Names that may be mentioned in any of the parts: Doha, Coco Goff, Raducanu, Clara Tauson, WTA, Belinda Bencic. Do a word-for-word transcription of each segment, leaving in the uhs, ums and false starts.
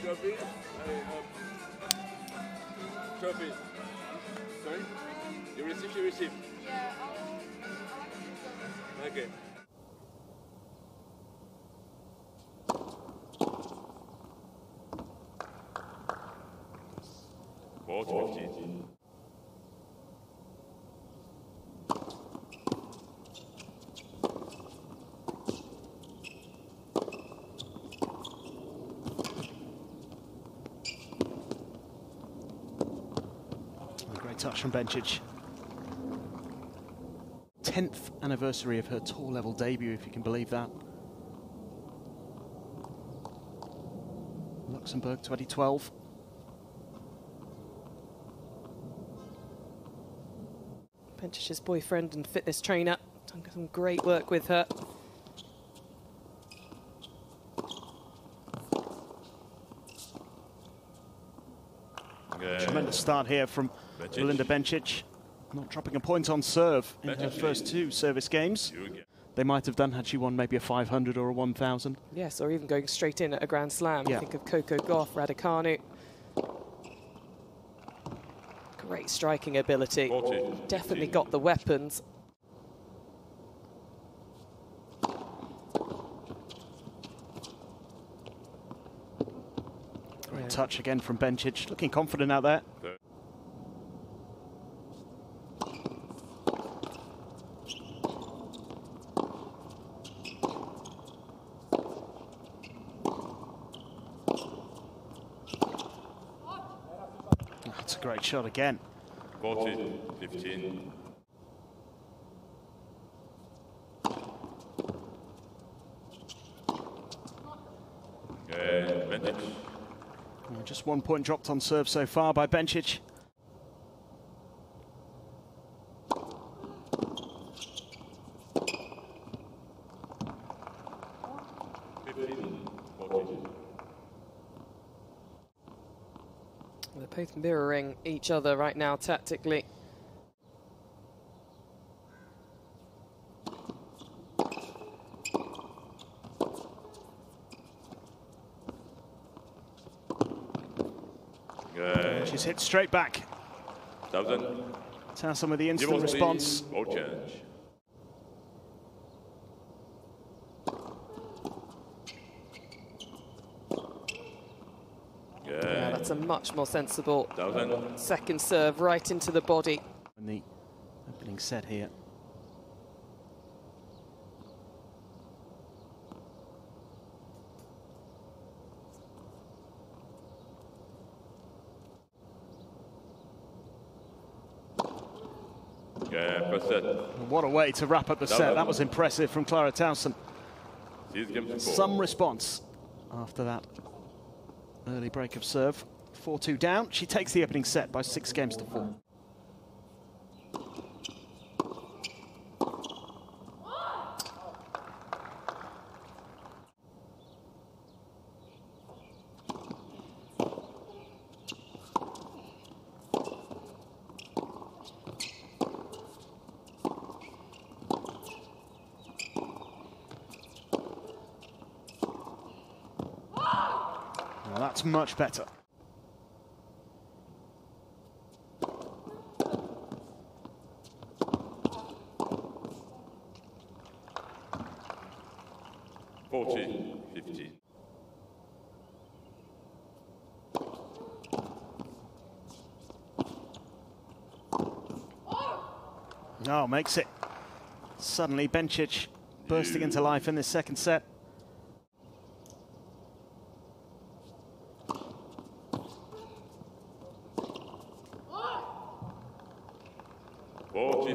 Trophy. Um, trophy. Sorry? You received, you received? Yeah, I'll... I'll okay. four fifty. Touch from Bencic. tenth anniversary of her tour level debut, if you can believe that. Luxembourg twenty twelve. Bencic's boyfriend and fitness trainer, done some great work with her. Tremendous start here from Bencic. Belinda Bencic, not dropping a point on serve in Bencic. Her first two service games. They might have done had she won maybe a five hundred or a one thousand. Yes, or even going straight in at a Grand Slam. Yeah. I think of Coco Goff, Raducanu. Great striking ability. forty. Definitely got the weapons. Touch again from Bencic, looking confident out there. That's a great shot again. forty, fifteen. Okay, Bencic. Just one point dropped on serve so far by Bencic. They're both mirroring each other right now tactically. She's hit straight back. Tauson with the instant response. Yeah, that's a much more sensible Tauson. Second serve right into the body. In the opening set here. Yeah, first set. What a way to wrap up the Tauson. Set. That was impressive from Clara Tauson. Some response after that early break of serve. four two down. She takes the opening set by six games to four. Well, that's much better. forty, fifteen. Oh, makes it. Suddenly, Bencic bursting into life in this second set.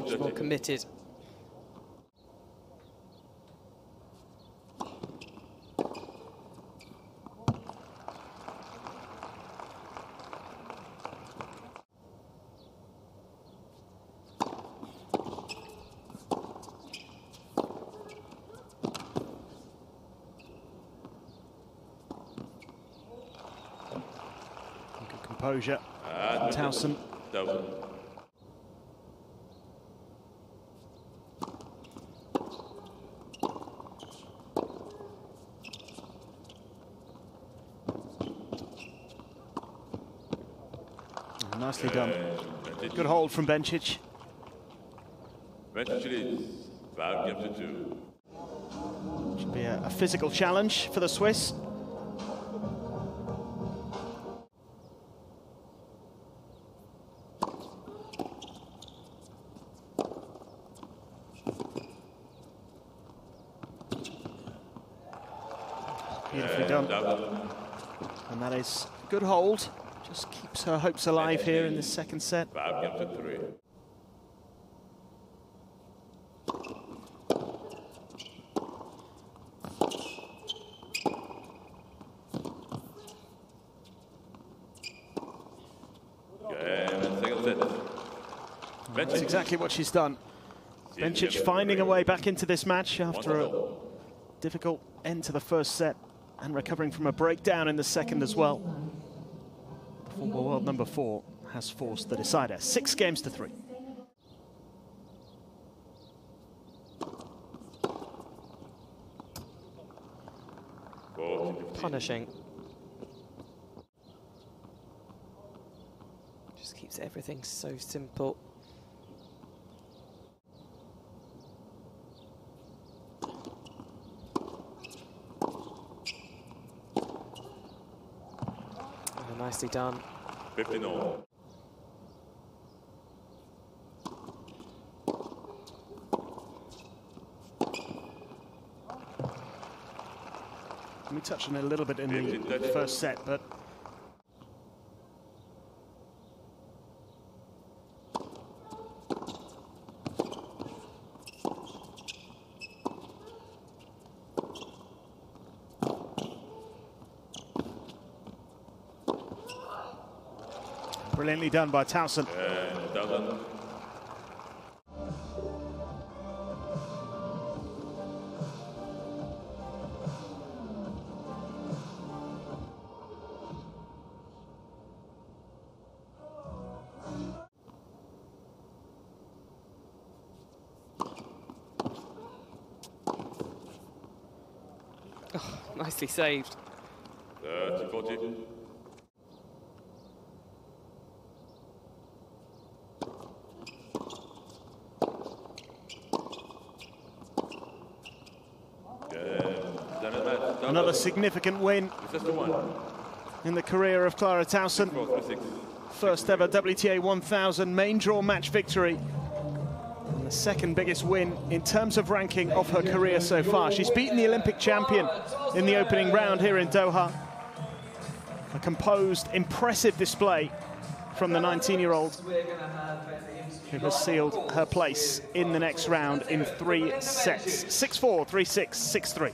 Much more committed. Good composure. And Tauson. Tauson. Nicely done. Good hold from Bencic. Should be a, a physical challenge for the Swiss. Beautifully done. And that is a good hold. Just keeps her hopes alive here in the second set. That's exactly what she's done. Bencic finding a way back into this match after a difficult end to the first set and recovering from a breakdown in the second as well. Football world number four has forced the decider. Six games to three. Punishing. Just keeps everything so simple. Nicely done. fifteen all. We touched on it a little bit in the first set, but brilliantly done by Tauson. Yeah, oh, nicely saved. thirty, forty. Another significant win in the career of Clara Tauson. First ever W T A one thousand main draw match victory. And the second biggest win in terms of ranking of her career so far. She's beaten the Olympic champion in the opening round here in Doha. A composed, impressive display from the nineteen-year-old who has sealed her place in the next round in three sets. six four, three six, six three.